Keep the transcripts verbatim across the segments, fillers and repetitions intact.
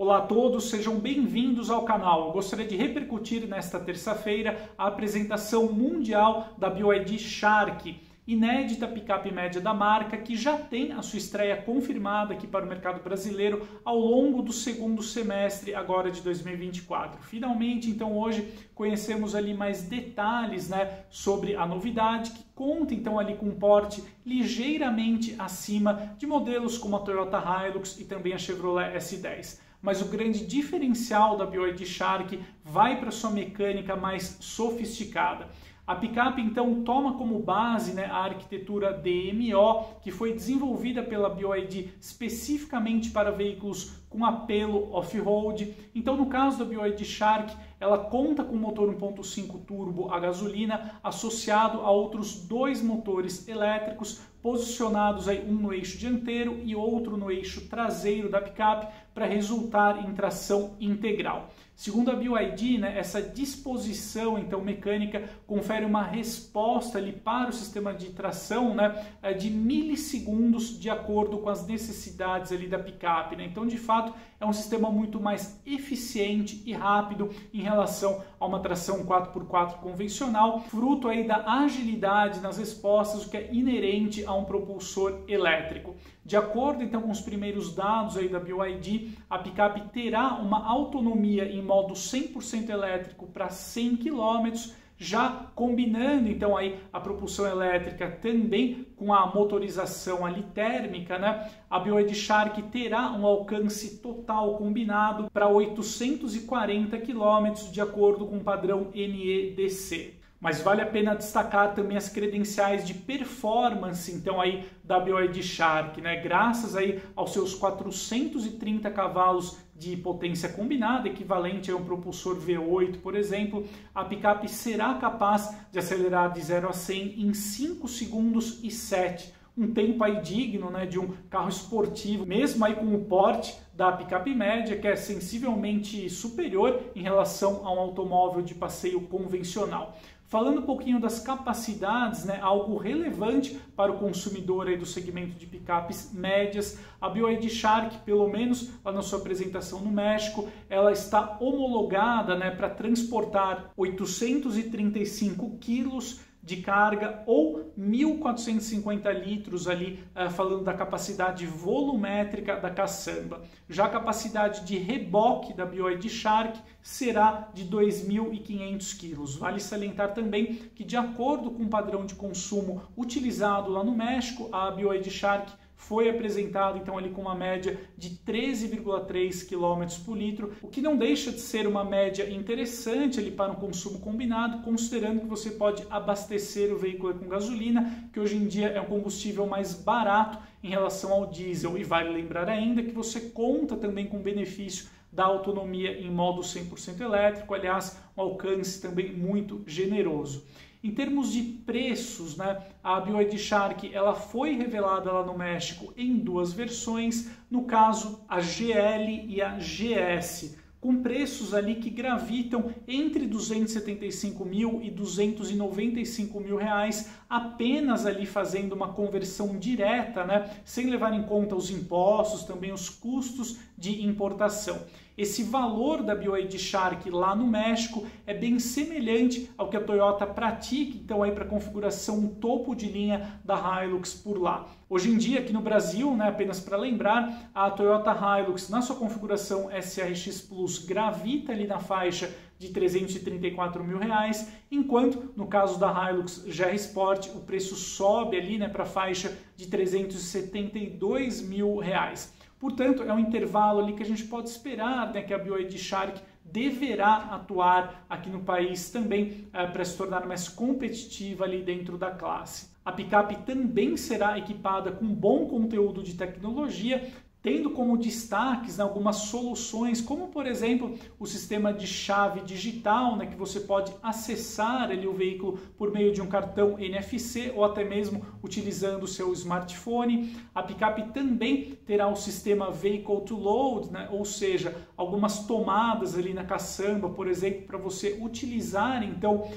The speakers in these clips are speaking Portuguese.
Olá a todos, sejam bem-vindos ao canal. Eu gostaria de repercutir nesta terça-feira a apresentação mundial da B Y D Shark, inédita picape média da marca, que já tem a sua estreia confirmada aqui para o mercado brasileiro ao longo do segundo semestre agora de dois mil e vinte e quatro. Finalmente, então, hoje conhecemos ali mais detalhes, né, sobre a novidade, que conta então ali com um porte ligeiramente acima de modelos como a Toyota Hilux e também a Chevrolet S dez. Mas o grande diferencial da B Y D Shark vai para sua mecânica mais sofisticada. A picape então toma como base, né, a arquitetura D M O, que foi desenvolvida pela B Y D especificamente para veículos com apelo off-road. Então, no caso da B Y D Shark, ela conta com motor um ponto cinco turbo a gasolina associado a outros dois motores elétricos posicionados aí um no eixo dianteiro e outro no eixo traseiro da picape para resultar em tração integral. Segundo a B Y D, né, essa disposição então mecânica confere uma resposta ali para o sistema de tração, né, de milissegundos de acordo com as necessidades ali da picape, né? Então, de fato, é um sistema muito mais eficiente e rápido em relação a uma tração quatro por quatro convencional, fruto aí da agilidade nas respostas, o que é inerente a um propulsor elétrico. De acordo então com os primeiros dados aí da B Y D, a picape terá uma autonomia em modo cem por cento elétrico para cem quilômetros, já combinando então aí a propulsão elétrica também com a motorização ali térmica, né? A B Y D Shark terá um alcance total combinado para oitocentos e quarenta quilômetros, de acordo com o padrão N E D C. Mas vale a pena destacar também as credenciais de performance então aí da B Y D Shark, né? Graças aí aos seus quatrocentos e trinta cavalos de potência combinada, equivalente a um propulsor V oito, por exemplo, a picape será capaz de acelerar de zero a cem em cinco segundos e sete, um tempo aí digno, né, de um carro esportivo, mesmo aí com o porte da picape média, que é sensivelmente superior em relação a um automóvel de passeio convencional. Falando um pouquinho das capacidades, né, algo relevante para o consumidor aí do segmento de picapes médias, a B Y D Shark, pelo menos lá na sua apresentação no México, ela está homologada, né, para transportar oitocentos e trinta e cinco quilos de carga ou mil quatrocentos e cinquenta litros ali, falando da capacidade volumétrica da caçamba. Já a capacidade de reboque da B Y D Shark será de dois mil e quinhentos quilos. Vale salientar também que, de acordo com o padrão de consumo utilizado lá no México, a B Y D Shark foi apresentado então ali com uma média de treze vírgula três quilômetros por litro, o que não deixa de ser uma média interessante ali para um consumo combinado, considerando que você pode abastecer o veículo com gasolina, que hoje em dia é um combustível mais barato em relação ao diesel. E vale lembrar ainda que você conta também com benefício da autonomia em modo cem por cento elétrico, aliás, um alcance também muito generoso. Em termos de preços, né, a B Y D Shark ela foi revelada lá no México em duas versões, no caso a G L e a G S, com preços ali que gravitam entre duzentos e setenta e cinco mil e duzentos e noventa e cinco mil reais, apenas ali fazendo uma conversão direta, né, sem levar em conta os impostos, também os custos de importação. Esse valor da B Y D Shark lá no México é bem semelhante ao que a Toyota pratica, então aí para a configuração topo de linha da Hilux por lá. Hoje em dia aqui no Brasil, né, apenas para lembrar, a Toyota Hilux na sua configuração S R X Plus gravita ali na faixa de trezentos e trinta e quatro mil reais, enquanto no caso da Hilux G R Sport o preço sobe ali, né, para a faixa de trezentos e setenta e dois mil reais. Portanto, é um intervalo ali que a gente pode esperar, né, que a B Y D Shark deverá atuar aqui no país também, é, para se tornar mais competitiva ali dentro da classe. A picape também será equipada com bom conteúdo de tecnologia, tendo como destaques algumas soluções, como por exemplo o sistema de chave digital, né, que você pode acessar ali o veículo por meio de um cartão N F C ou até mesmo utilizando o seu smartphone. A picape também terá o sistema Vehicle to Load, né, ou seja, algumas tomadas ali na caçamba, por exemplo, para você utilizar então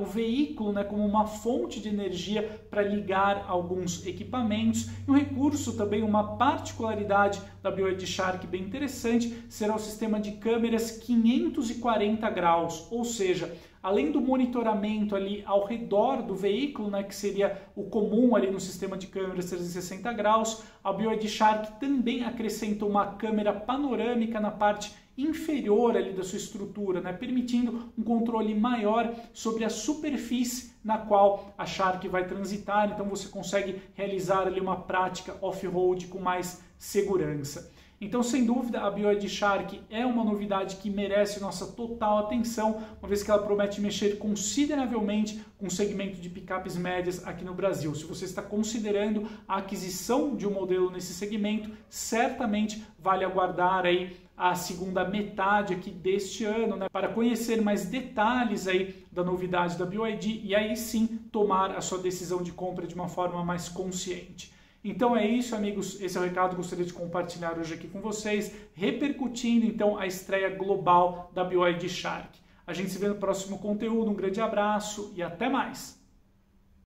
o veículo, né, como uma fonte de energia para ligar alguns equipamentos. E um recurso também, uma particularidade novidade da B Y D Shark bem interessante será o sistema de câmeras quinhentos e quarenta graus, ou seja, além do monitoramento ali ao redor do veículo, né, que seria o comum ali no sistema de câmeras trezentos e sessenta graus, a B Y D Shark também acrescenta uma câmera panorâmica na parte inferior ali da sua estrutura, né, permitindo um controle maior sobre a superfície na qual a Shark vai transitar, então você consegue realizar ali uma prática off-road com mais segurança. Então, sem dúvida, a B Y D Shark é uma novidade que merece nossa total atenção, uma vez que ela promete mexer consideravelmente com o segmento de picapes médias aqui no Brasil. Se você está considerando a aquisição de um modelo nesse segmento, certamente vale aguardar aí a segunda metade aqui deste ano, né, para conhecer mais detalhes aí da novidade da B Y D e aí sim tomar a sua decisão de compra de uma forma mais consciente. Então é isso, amigos, esse é o recado que eu gostaria de compartilhar hoje aqui com vocês, repercutindo então a estreia global da B Y D Shark. A gente se vê no próximo conteúdo, um grande abraço e até mais!